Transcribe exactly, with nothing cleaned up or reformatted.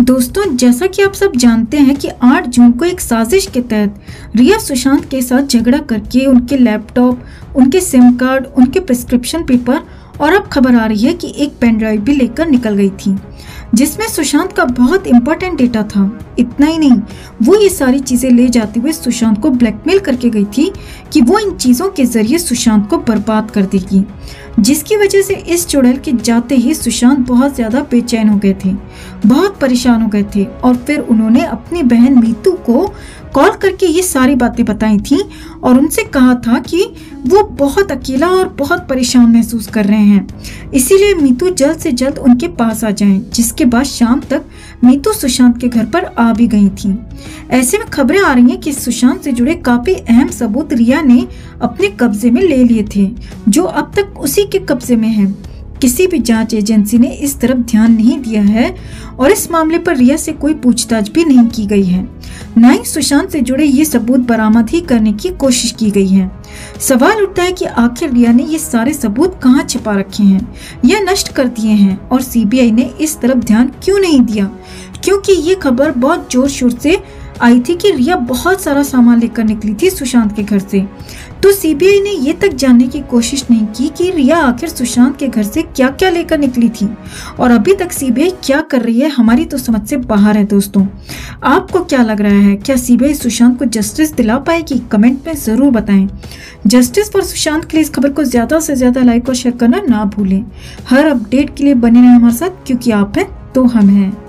दोस्तों जैसा कि आप सब जानते हैं कि आठ जून को एक साजिश के तहत रिया सुशांत के साथ झगड़ा करके उनके लैपटॉप, उनके सिम कार्ड, उनके प्रिस्क्रिप्शन पेपर और अब खबर आ रही है कि एक पेनड्राइव भी लेकर निकल गई थी जिसमें सुशांत का बहुत इम्पोर्टेंट डेटा था। इतना ही नहीं, वो ये सारी चीज़ें ले जाते हुए सुशांत को ब्लैकमेल करके गई थी कि वो इन चीज़ों के जरिए सुशांत को बर्बाद कर देगी, जिसकी वजह से इस चुड़ैल के जाते ही सुशांत बहुत ज़्यादा बेचैन हो गए थे, बहुत परेशान हो गए थे और फिर उन्होंने अपनी बहन नीतू को कॉल करके ये सारी बातें बताई थी और उनसे कहा था कि वो बहुत अकेला और बहुत परेशान महसूस कर रहे हैं, इसीलिए नीतू जल्द से जल्द उनके पास आ जाएं। जिसके बाद शाम तक नीतू सुशांत के घर पर आ भी गई थी। ऐसे में खबरें आ रही हैं कि सुशांत से जुड़े काफी अहम सबूत रिया ने अपने कब्जे में ले लिए थे, जो अब तक उसी के कब्जे में है। किसी भी जांच एजेंसी ने इस तरफ ध्यान नहीं दिया है और इस मामले पर रिया से कोई पूछताछ भी नहीं की गई है, न ही सुशांत से जुड़े ये सबूत बरामद ही करने की कोशिश की गई है। सवाल उठता है कि आखिर रिया ने ये सारे सबूत कहाँ छिपा रखे हैं या नष्ट कर दिए हैं और सीबीआई ने इस तरफ ध्यान क्यों नहीं दिया, क्योंकि ये खबर बहुत जोर शोर से आई थी कि रिया बहुत सारा सामान लेकर निकली थी सुशांत के घर से। तो सीबीआई ने ये तक जानने की कोशिश नहीं की कि रिया आखिर सुशांत के घर से क्या क्या लेकर निकली थी और अभी तक सीबीआई क्या कर रही है हमारी तो समझ से बाहर है। दोस्तों आपको क्या लग रहा है, क्या सीबीआई सुशांत को जस्टिस दिला पाएगी? कमेंट में जरूर बताएं। जस्टिस फॉर सुशांत के लिए इस खबर को ज्यादा से ज्यादा लाइक और शेयर करना ना भूलें। हर अपडेट के लिए बने रहें हमारे साथ, क्योंकि आप हैं तो हम हैं।